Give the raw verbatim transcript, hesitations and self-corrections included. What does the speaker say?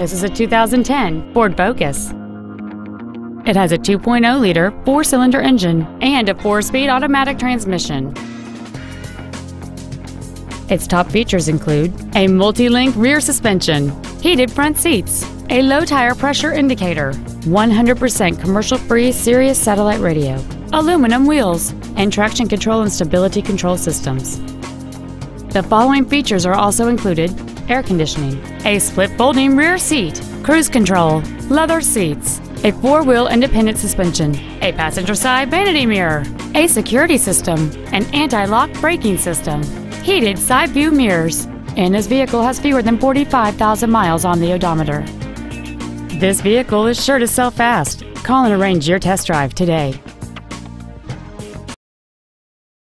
This is a two thousand ten Ford Focus. It has a two point oh liter four-cylinder engine and a four-speed automatic transmission. Its top features include a multi-link rear suspension, heated front seats, a low tire pressure indicator, one hundred percent commercial-free Sirius satellite radio, aluminum wheels, and traction control and stability control systems. The following features are also included: air conditioning, a split folding rear seat, cruise control, leather seats, a four-wheel independent suspension, a passenger side vanity mirror, a security system, an anti-lock braking system, heated side view mirrors, and this vehicle has fewer than forty-five thousand miles on the odometer. This vehicle is sure to sell fast. Call and arrange your test drive today.